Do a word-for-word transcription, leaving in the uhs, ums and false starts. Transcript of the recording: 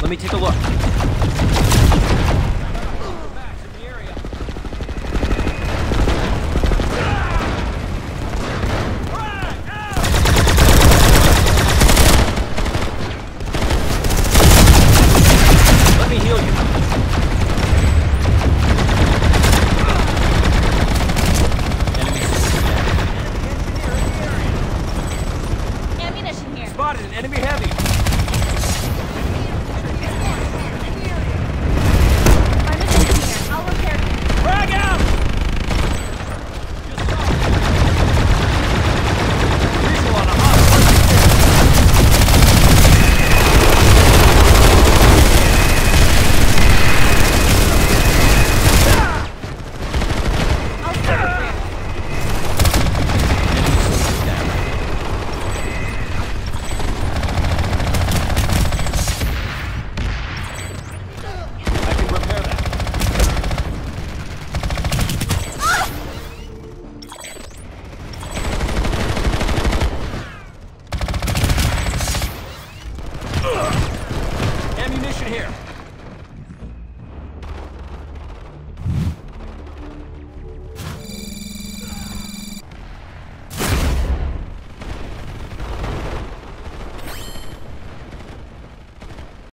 Let me take a look. Let me heal you. An enemy heavy. My mission's here. I'll repair you. Frag out! Diesel on a hot one. I'll repair you. Ammunition here.